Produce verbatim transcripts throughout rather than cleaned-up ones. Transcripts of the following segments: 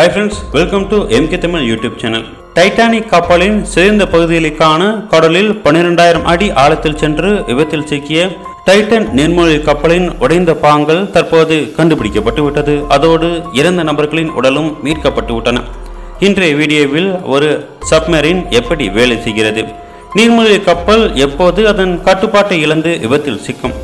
Hi friends, welcome to M K Tamil YouTube channel. Titanic கப்பலின் சிதைந்த பகுதியிலான கடலில் பன்னிரண்டாயிரம் அடி ஆழத்தில் சென்று விபத்தில் சிக்கிய டைட்டன் நீர்மூழ்கி கப்பலின் உடைந்த பாங்கள் தற்போது கண்டுபிடிக்கப்பட்டுவிட்டது. அதோடு இறந்த நபர்களின் உடலும் மீட்கப்பட்டுவிட்டன. இன்றைய வீடியோவில் ஒரு சப்மரீன் எப்படி வேலை செய்கிறது, நீர்மூழ்கி கப்பல் எப்போது அதன் கட்டுப்பாட்டை இழந்து விபத்தில் சிக்கும்,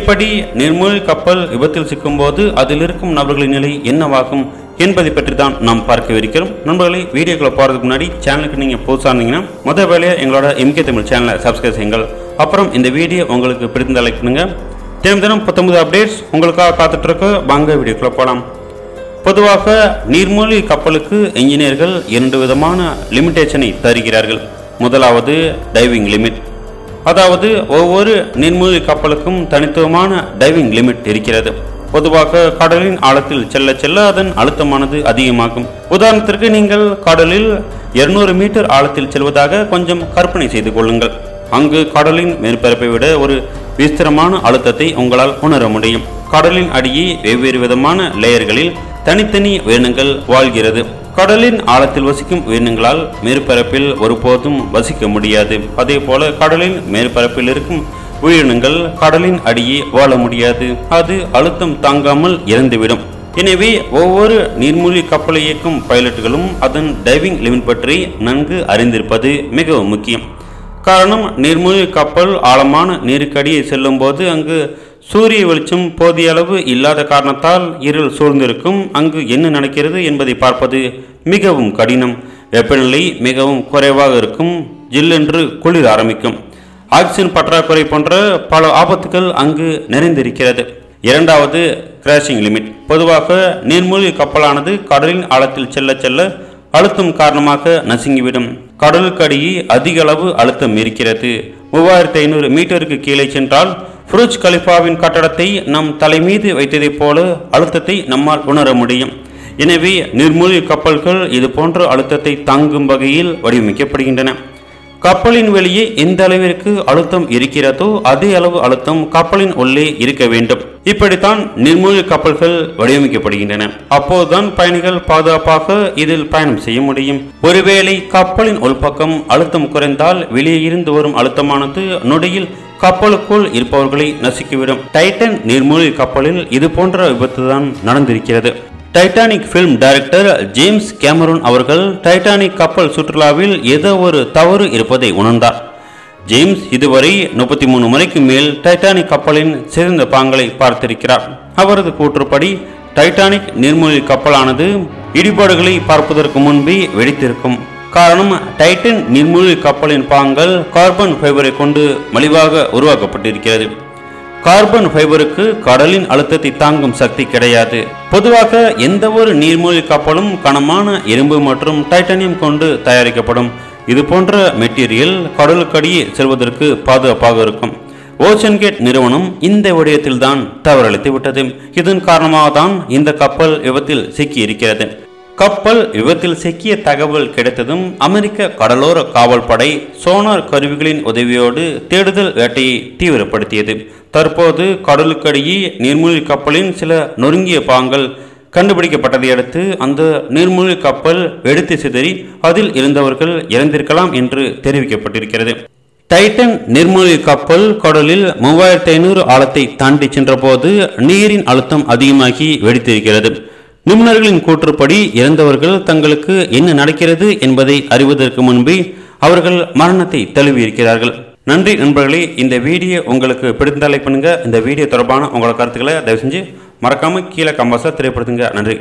இப்படி நீர்மூழ்கி கப்பல் விபத்தில் சிக்கும்போது அதில் இருக்கும் நபர்களின் நிலை என்னவாகும் என்பதை பற்றி தான் நாம் பார்க்கவிருக்கிறோம். நண்பர்களை, வீடியோக்களை போகிறதுக்கு முன்னாடி சேனலுக்கு நீங்கள் புதுசாக இருந்தீங்கன்னா முதல் வேலையை எங்களோட எம்கே தமிழ் சேனலை சப்ஸ்கிரைப் செய்யுங்கள். அப்புறம் இந்த வீடியோ உங்களுக்கு பிடித்த லைக் பண்ணுங்கள். தினம் தினம் பத்தொன்பது அப்டேட்ஸ் உங்களுக்காக காத்துட்ருக்கு. வாங்க வீடியோக்களை போகலாம். பொதுவாக நீர்மூழ்கி கப்பலுக்கு இன்ஜினியர்கள் இரண்டு விதமான லிமிட்டேஷனை தருகிறார்கள். முதலாவது டைவிங் லிமிட், அதாவது ஒவ்வொரு நீர்மூழ்கி கப்பலுக்கும் தனித்துவமான டைவிங் லிமிட் இருக்கிறது. பொதுவாக கடலின் ஆழத்தில் செல்ல செல்ல அதன் அழுத்தமானது அதிகமாகும். உதாரணத்திற்கு நீங்கள் கடலில் இருநூறு மீட்டர் ஆழத்தில் செல்வதாக கொஞ்சம் கற்பனை செய்து கொள்ளுங்கள். அங்கு கடலின் மேற்பரப்பை விட ஒரு விசித்திரமான அழுத்தத்தை உங்களால் உணர முடியும். கடலின் அடியே வெவ்வேறு விதமான லேயர்களில் தனித்தனி உயிரினங்கள் வாழ்கிறது. கடலின் ஆழத்தில் வசிக்கும் உயிரினங்களால் மேற்பரப்பில் ஒருபோதும் வசிக்க முடியாது. அதே போல கடலின் மேற்பரப்பில் இருக்கும் உயிரினங்கள் கடலின் அடியே வாழ முடியாது, அது அழுத்தம் தாங்காமல் இறந்துவிடும். எனவே ஒவ்வொரு நீர்மூழ்கி கப்பலை இயக்கும் பைலட்டுகளும் அதன் டைவிங் லிமிட் பற்றி நன்கு அறிந்திருப்பது மிகவும் முக்கியம். காரணம், நீர்மூழ்கி கப்பல் ஆழமான நீருக்கடியை செல்லும் போது அங்கு சூரிய வெளிச்சம் போதிய அளவு இல்லாத காரணத்தால் இருள் சூழ்ந்திருக்கும். அங்கு என்ன நடக்கிறது என்பதை பார்ப்பது மிகவும் கடினம். வெப்பநிலை மிகவும் குறைவாக இருக்கும், ஜில்லென்று குளிர் ஆரம்பிக்கும். ஆக்சிஜன் பற்றாக்குறை போன்ற பல ஆபத்துகள் அங்கு நிறைந்திருக்கிறது. இரண்டாவது கிராஷிங் லிமிட், பொதுவாக நீர்மூழ்கி கப்பலானது கடலின் ஆழத்தில் செல்ல செல்ல அழுத்தம் காரணமாக நசுங்கிவிடும். கடலுக்கடியே அதிக அளவு அழுத்தம் இருக்கிறது. மூவாயிரத்தி ஐநூறு மீட்டருக்கு கீழே சென்றால் புருஜ் கலிஃபாவின் கட்டடத்தை நம் தலைமீது வைத்ததைப் போல அழுத்தத்தை நம்மால் உணர முடியும். எனவே நீர்மூழ்கி கப்பல்கள் இது போன்ற அழுத்தத்தை தாங்கும் வகையில் வடிவமைக்கப்படுகின்றன. கப்பலின் வெளியே எந்த அளவிற்கு அழுத்தம் இருக்கிறதோ அதே அளவு அழுத்தம் கப்பலின் உள்ளே இருக்க வேண்டும். இப்படித்தான் நீர்மூழ்கி கப்பல்கள் வடிவமைக்கப்படுகின்றன. அப்போதுதான் பயணிகள் பாதுகாப்பாக இதில் பயணம் செய்ய முடியும். ஒருவேளை கப்பலின் உள்பக்கம் அழுத்தம் குறைந்தால் வெளியே இருந்து வரும் அழுத்தமானது நொடியில் கப்பலுக்குள் இருப்பவர்களை நசுக்கிவிடும். டைட்டன் நீர்மூழ்கி கப்பலில் இது போன்ற விபத்து தான் நடந்திருக்கிறது. Titanic film director James Cameron அவர்கள் டைட்டானிக் கப்பல் சுற்றுலாவில் ஏதோ ஒரு தவறு இருப்பதை உணர்ந்தார். ஜேம்ஸ் இதுவரை முப்பத்தி மூணு முறைக்கு மேல் டைட்டானிக் கப்பலின் சிதைந்த பாங்களை பார்த்திருக்கிறார். அவரது கூற்றுப்படி டைட்டானிக் நீர்மூழ்கி கப்பலானது இடிபாடுகளை பார்ப்பதற்கு முன்பே வெடித்திருக்கும். காரணம், டைட்டன் நீர்மூழ்கி கப்பலின் பாங்கள் கார்பன் ஃபைபரை கொண்டு மலிவாக உருவாக்கப்பட்டிருக்கிறது. கார்பன் ஃபைபருக்கு கடலின் அழுத்தத்தை தாங்கும் சக்தி கிடையாது. பொதுவாக எந்த ஒரு நீர்மூழ்கி கப்பலும் கனமான இரும்பு மற்றும் டைட்டானியம் கொண்டு தயாரிக்கப்படும். இது போன்ற மெட்டீரியல் கடலுக்கடியே செல்வதற்கு பாதுகாப்பாக இருக்கும். ஓஷன் கேட் நிறுவனம் இந்த விடயத்தில் தான் தவறளித்து விட்டது. இதன் காரணமாக தான் இந்த கப்பல் விபத்தில் சிக்கியிருக்கிறது. கப்பல் விபத்தில் சிக்கிய தகவல் கிடைத்ததும் அமெரிக்க கடலோர காவல்படை சோனார் கருவிகளின் உதவியோடு தேடுதல் வேட்டையை தீவிரப்படுத்தியது. தற்போது கடலுக்கடியே நீர்மூழ்கி கப்பலின் சில நொறுங்கிய பாங்கள் கண்டுபிடிக்கப்பட்டதை அடுத்து அந்த நீர்மூழ்கி கப்பல் வெடித்து சிதறி அதில் இருந்தவர்கள் இறந்திருக்கலாம் என்று தெரிவிக்கப்பட்டிருக்கிறது. டைட்டன் நீர்மூழ்கி கப்பல் கடலில் மூவாயிரத்தி ஐநூறு ஆழத்தை தாண்டி சென்ற போது நீரின் அழுத்தம் அதிகமாகி வெடித்திருக்கிறது. நிபுணர்களின் கூற்றுப்படி இறந்தவர்கள் தங்களுக்கு என்ன நடக்கிறது என்பதை அறிவதற்கு முன்பே அவர்கள் மரணத்தை தழுவியிருக்கிறார்கள். நன்றி நண்பர்களே, இந்த வீடியோ உங்களுக்கு பிடித்த லைக் பண்ணுங்கள். இந்த வீடியோ தொடர்பான உங்களோட கருத்துக்களை தயவு செஞ்சு மறக்காமல் கீழே கமெண்ட்ஸில் தெரியப்படுத்துங்க. நன்றி.